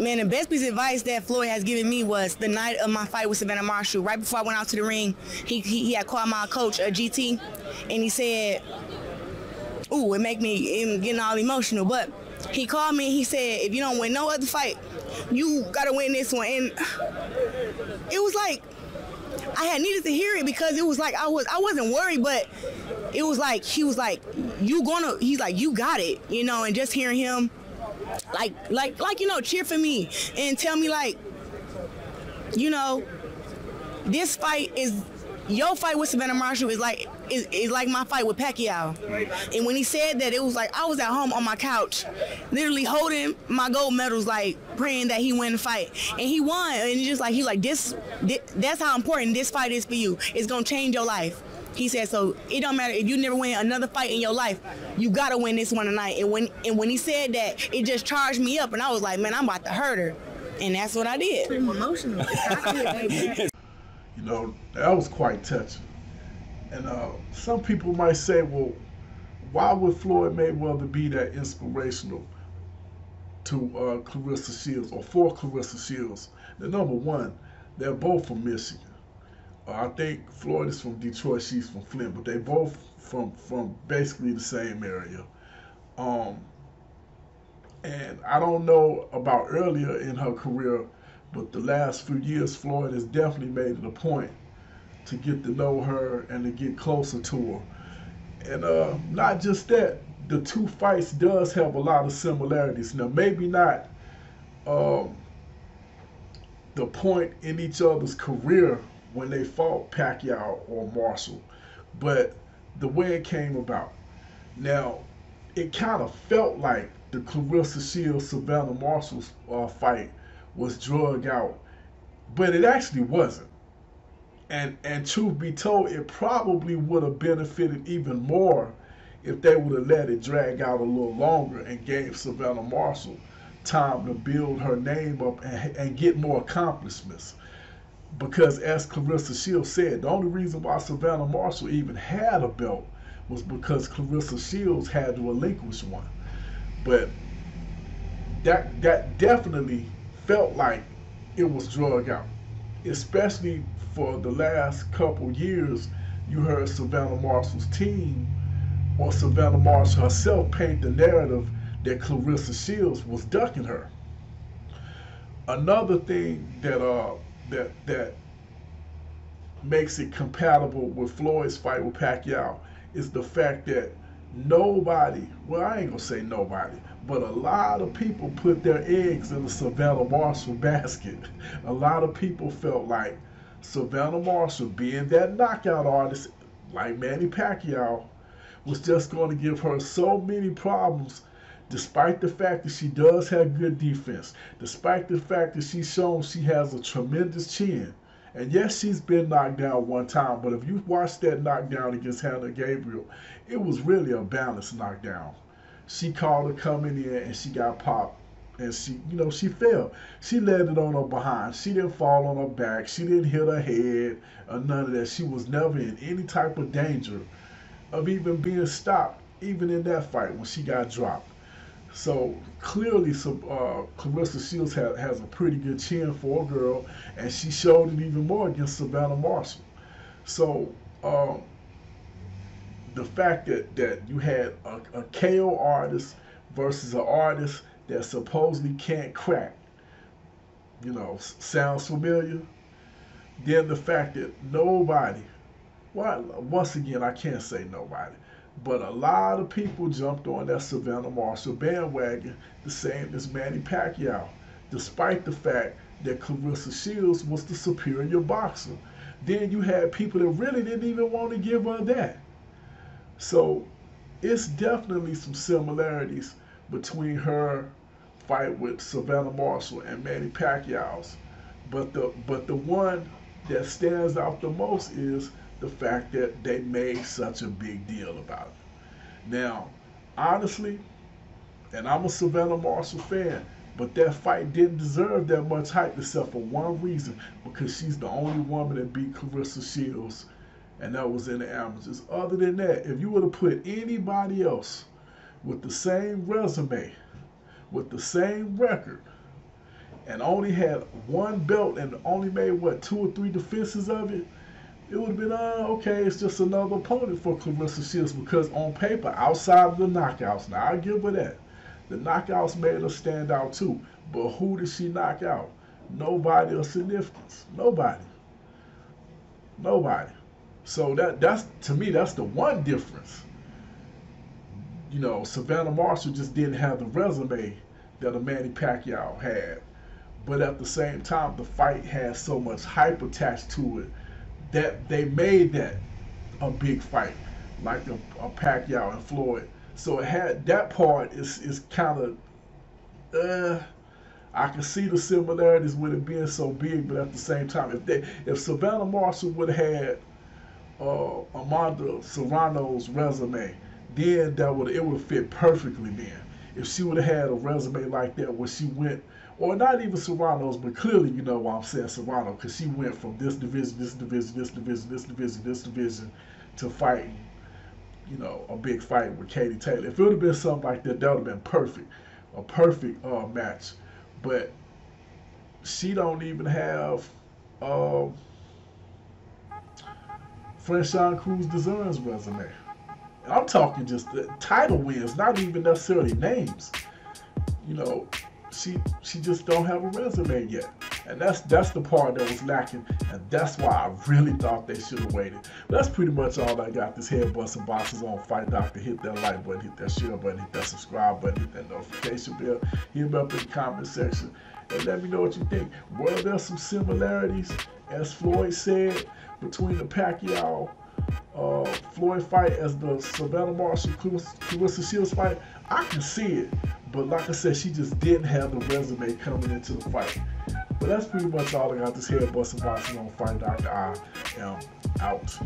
Man, the best piece of advice that Floyd has given me was the night of my fight with Savannah Marshall. Right before I went out to the ring, he had called my coach, GT, and he said, ooh, it make me getting all emotional. But he called me and he said, if you don't win no other fight, you gotta win this one. And it was like, I had needed to hear it because it was like, I wasn't worried, but it was like, he was like, he's like, you got it, you know. And just hearing him like, you know, cheer for me and tell me like, you know, this fight is, your fight with Savannah Marshall is like my fight with Pacquiao. And when he said that, it was like I was at home on my couch, literally holding my gold medals, like praying that he win the fight. And he won. And just like, he like, that's how important this fight is for you. It's gonna change your life. He said, so it don't matter if you never win another fight in your life, you gotta win this one tonight. And when he said that, it just charged me up, and I was like, man, I'm about to hurt her. And that's what I did. I'm emotional. You know, that was quite touching. And some people might say, well, why would Floyd Mayweather be that inspirational to Claressa Shields or for Claressa Shields? The number one, they're both from Michigan. I think Floyd is from Detroit, she's from Flint, but they both from basically the same area. And I don't know about earlier in her career, but the last few years, Floyd has definitely made it a point to get to know her and to get closer to her. And not just that, the two fights does have a lot of similarities. Now, maybe not the point in each other's career when they fought Pacquiao or Marshall, but the way it came about. Now, it kind of felt like the Claressa Shields-Savannah Marshall fight was drug out, but it actually wasn't. And truth be told, it probably would have benefited even more if they would have let it drag out a little longer and gave Savannah Marshall time to build her name up and get more accomplishments. Because as Claressa Shields said, the only reason why Savannah Marshall even had a belt was because Claressa Shields had to relinquish one. But that definitely felt like it was drug out, especially for the last couple years. You heard Savannah Marshall's team or Savannah Marshall herself paint the narrative that Claressa Shields was ducking her. Another thing that that makes it compatible with Floyd's fight with Pacquiao is the fact that nobody, well, I ain't gonna say nobody, but a lot of people put their eggs in the Savannah Marshall basket. A lot of people felt like Savannah Marshall, being that knockout artist like Manny Pacquiao, was just going to give her so many problems, despite the fact that she does have good defense, despite the fact that she's shown she has a tremendous chin. And yes, she's been knocked down one time, but if you watched that knockdown against Hannah Gabriel, it was really a balanced knockdown. She called her coming in and she got popped, and she, you know, she fell. She landed on her behind. She didn't fall on her back. She didn't hit her head or none of that. She was never in any type of danger of even being stopped, even in that fight when she got dropped. So clearly, Claressa Shields has a pretty good chin for a girl, and she showed it even more against Savannah Marshall. So the fact that you had a KO artist versus an artist that supposedly can't crack, you know, sounds familiar. Then the fact that nobody, well, once again, I can't say nobody, but a lot of people jumped on that Savannah Marshall bandwagon, the same as Manny Pacquiao, despite the fact that Claressa Shields was the superior boxer. Then you had people that really didn't even want to give her that. So it's definitely some similarities between her fight with Savannah Marshall and Manny Pacquiao's. But the one that stands out the most is the fact that they made such a big deal about it. Now, honestly, and I'm a Savannah Marshall fan, but that fight didn't deserve that much hype except for one reason, because she's the only woman that beat Claressa Shields, and that was in the amateurs. Other than that, if you would have put anybody else with the same resume, with the same record, and only had one belt and only made, what, 2 or 3 defenses of it, it would have been, okay, it's just another opponent for Claressa Shields, because on paper, outside of the knockouts, now I give her that, the knockouts made her stand out too, but who did she knock out? Nobody of significance. Nobody. Nobody. So that's, to me, that's the one difference. You know, Savannah Marshall just didn't have the resume that a Manny Pacquiao had. But at the same time, the fight had so much hype attached to it that they made that a big fight, like a Pacquiao and Floyd. So it had that part is kind of, I can see the similarities with it being so big, but at the same time, if Savannah Marshall would have had Amanda Serrano's resume, then it would fit perfectly then. If she would have had a resume like that where she went, or not even Serrano's, but clearly you know why I'm saying Serrano, because she went from this division, this division, this division, this division, this division, to fighting, you know, a big fight with Katie Taylor. If it would have been something like that, that would have been perfect, a perfect match. But she don't even have Franchon Cruz Design's resume. I'm talking just the title wins, not even necessarily names. You know, she just don't have a resume yet, and that's the part that was lacking, and that's why I really thought they should have waited. But that's pretty much all I got. This Head Bussin Boxing on Fight Doctor. Hit that like button, hit that share button, hit that subscribe button, hit that notification bell. Hit me up in the comment section and let me know what you think. Were there some similarities, as Floyd said, between the Pacquiao Floyd fight as the Savannah Marshall Claressa Shields fight? I can see it, but like I said, she just didn't have the resume coming into the fight. But that's pretty much all I got. This Head Bussin Boxing on Fight Doctor. I am out.